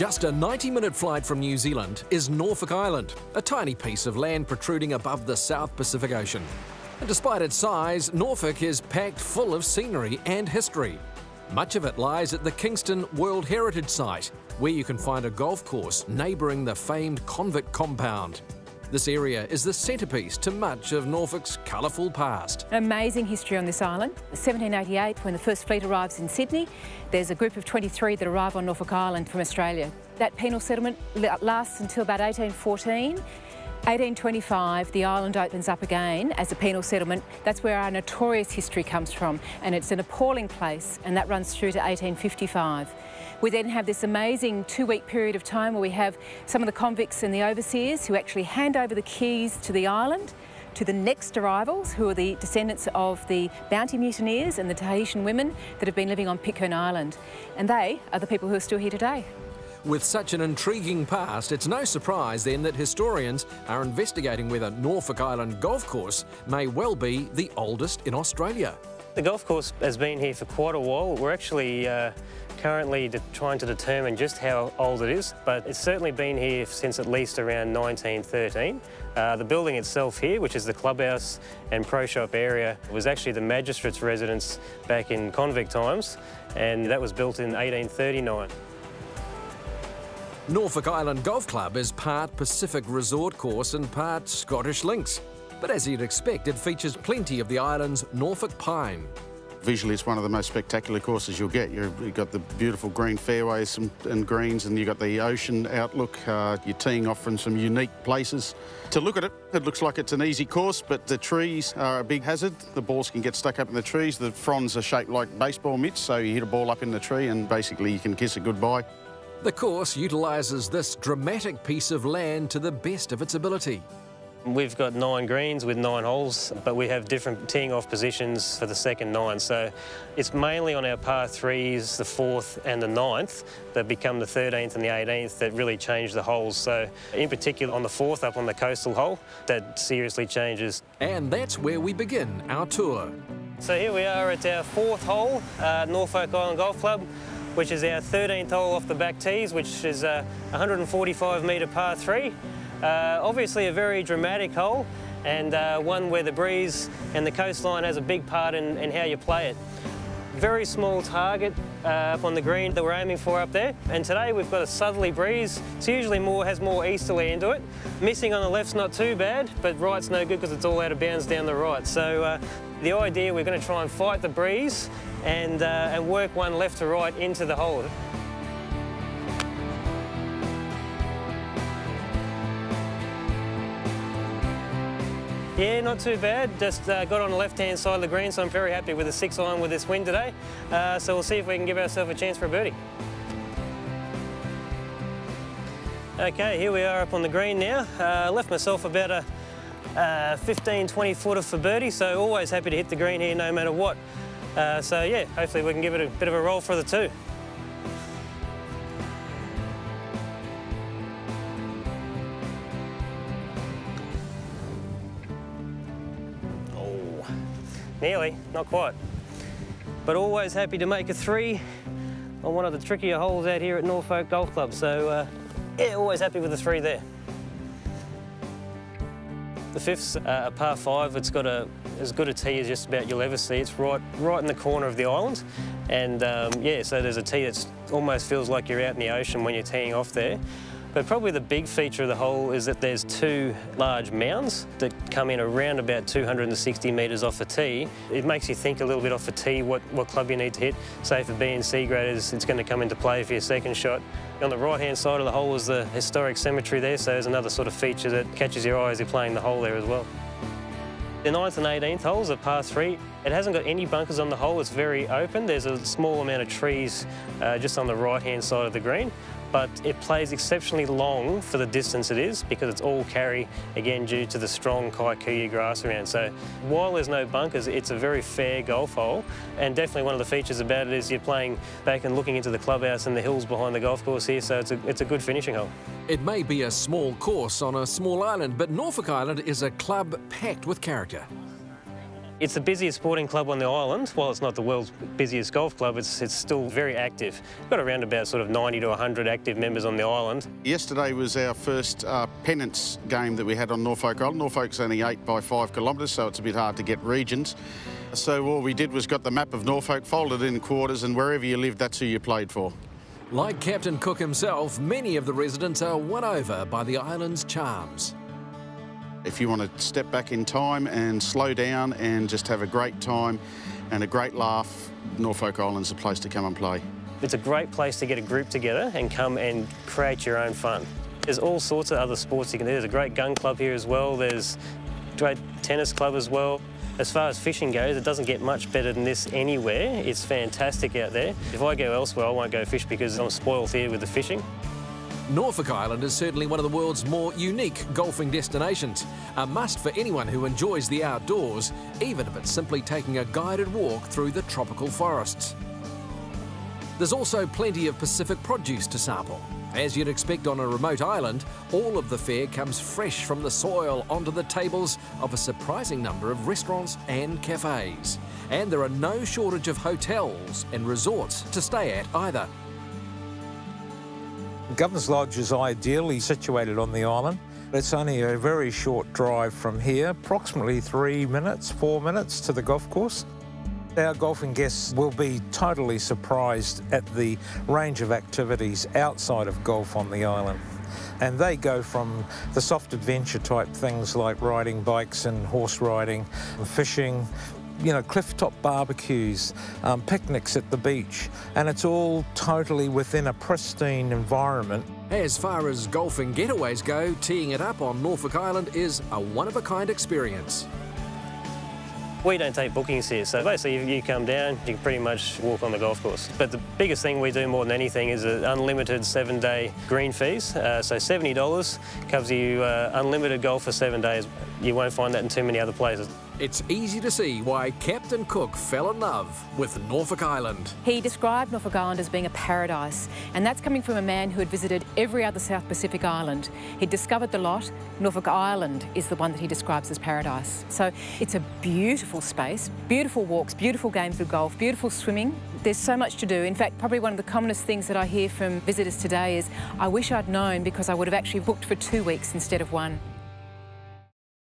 Just a 90-minute flight from New Zealand is Norfolk Island, a tiny piece of land protruding above the South Pacific Ocean. And despite its size, Norfolk is packed full of scenery and history. Much of it lies at the Kingston World Heritage Site, where you can find a golf course neighbouring the famed convict compound. This area is the centrepiece to much of Norfolk's colourful past. An amazing history on this island. 1788, when the first fleet arrives in Sydney, there's a group of 23 that arrive on Norfolk Island from Australia. That penal settlement lasts until about 1814. 1825, the island opens up again as a penal settlement. That's where our notorious history comes from, and it's an appalling place, and that runs through to 1855. We then have this amazing two-week period of time where we have some of the convicts and the overseers who actually hand over the keys to the island to the next arrivals, who are the descendants of the bounty mutineers and the Tahitian women that have been living on Pitcairn Island. And they are the people who are still here today. With such an intriguing past, it's no surprise then that historians are investigating whether Norfolk Island Golf Course may well be the oldest in Australia. The golf course has been here for quite a while. We're actually currently trying to determine just how old it is, but it's certainly been here since at least around 1913. The building itself here, which is the clubhouse and pro shop area, was actually the magistrate's residence back in convict times, and that was built in 1839. Norfolk Island Golf Club is part Pacific Resort Course and part Scottish links. But as you'd expect, it features plenty of the island's Norfolk pine. Visually, it's one of the most spectacular courses you'll get. You've got the beautiful green fairways and greens, and you've got the ocean outlook. You're teeing off from some unique places. To look at it, it looks like it's an easy course, but the trees are a big hazard. The balls can get stuck up in the trees. The fronds are shaped like baseball mitts, so you hit a ball up in the tree and basically you can kiss it goodbye. The course utilises this dramatic piece of land to the best of its ability. We've got 9 greens with 9 holes, but we have different teeing off positions for the second 9, so it's mainly on our par 3s, the 4th and the 9th, that become the 13th and the 18th that really change the holes. So in particular on the 4th up on the coastal hole, that seriously changes. And that's where we begin our tour. So here we are at our 4th hole, Norfolk Island Golf Club, which is our 13th hole off the back tees, which is a 145-metre par 3. Obviously a very dramatic hole, and one where the breeze and the coastline has a big part in how you play it. Very small target up on the green that we're aiming for up there, and today we've got a southerly breeze. It's usually has more easterly into it. Missing on the left's not too bad, but right's no good because it's all out of bounds down the right. So the idea, we're going to try and fight the breeze and work one left to right into the hole. Yeah, not too bad. Just got on the left-hand side of the green, so I'm very happy with the 6-iron with this wind today. So we'll see if we can give ourselves a chance for a birdie. Okay, here we are up on the green now. Left myself about a 15-20 footer for birdie, so always happy to hit the green here no matter what. So yeah, hopefully we can give it a bit of a roll for the 2. Nearly, not quite. But always happy to make a 3 on one of the trickier holes out here at Norfolk Golf Club. So, yeah, always happy with the 3 there. The 5th's a par 5. It's got as good a tee as just about you'll ever see. It's right in the corner of the island. And, yeah, so there's a tee that almost feels like you're out in the ocean when you're teeing off there. But probably the big feature of the hole is that there's 2 large mounds that come in around about 260 metres off the tee. It makes you think a little bit off the tee what club you need to hit. Say for B and C graders, it's going to come into play for your second shot. On the right-hand side of the hole is the historic cemetery there, so there's another sort of feature that catches your eye as you're playing the hole there as well. The 9th and 18th holes are par 3. It hasn't got any bunkers on the hole, it's very open. There's a small amount of trees just on the right-hand side of the green, but it plays exceptionally long for the distance it is because it's all carry, again, due to the strong kaikuyu grass around. So while there's no bunkers, it's a very fair golf hole, and definitely one of the features about it is you're playing back and looking into the clubhouse and the hills behind the golf course here, so it's a good finishing hole. It may be a small course on a small island, but Norfolk Island is a club packed with character. It's the busiest sporting club on the island. While it's not the world's busiest golf club, it's still very active. We've got around about sort of 90 to 100 active members on the island. Yesterday was our first pennants game that we had on Norfolk Island. Norfolk's only 8 by 5 kilometres, so it's a bit hard to get regions. So all we did was got the map of Norfolk, folded in quarters, and wherever you lived, that's who you played for. Like Captain Cook himself, many of the residents are won over by the island's charms. If you want to step back in time and slow down and just have a great time and a great laugh, Norfolk Island's a place to come and play. It's a great place to get a group together and come and create your own fun. There's all sorts of other sports you can do. There's a great gun club here as well. There's a great tennis club as well. As far as fishing goes, it doesn't get much better than this anywhere. It's fantastic out there. If I go elsewhere, I won't go fish because I'm spoiled here with the fishing. Norfolk Island is certainly one of the world's more unique golfing destinations. A must for anyone who enjoys the outdoors, even if it's simply taking a guided walk through the tropical forests. There's also plenty of Pacific produce to sample. As you'd expect on a remote island, all of the fare comes fresh from the soil onto the tables of a surprising number of restaurants and cafes. And there are no shortage of hotels and resorts to stay at either. Governor's Lodge is ideally situated on the island. It's only a very short drive from here, approximately 3 minutes, 4 minutes to the golf course. Our golfing guests will be totally surprised at the range of activities outside of golf on the island. And they go from the soft adventure type things like riding bikes and horse riding, fishing, you know, clifftop barbecues, picnics at the beach, and it's all totally within a pristine environment. As far as golfing getaways go, teeing it up on Norfolk Island is a one-of-a-kind experience. We don't take bookings here, so basically if you come down, you can pretty much walk on the golf course. But the biggest thing we do more than anything is an unlimited 7-day green fees. So $70 covers you unlimited golf for 7 days. You won't find that in too many other places. It's easy to see why Captain Cook fell in love with Norfolk Island. He described Norfolk Island as being a paradise, and that's coming from a man who had visited every other South Pacific island. He'd discovered the lot. Norfolk Island is the one that he describes as paradise. So it's a beautiful space, beautiful walks, beautiful games of golf, beautiful swimming. There's so much to do. In fact, probably one of the commonest things that I hear from visitors today is, I wish I'd known because I would have actually booked for 2 weeks instead of one.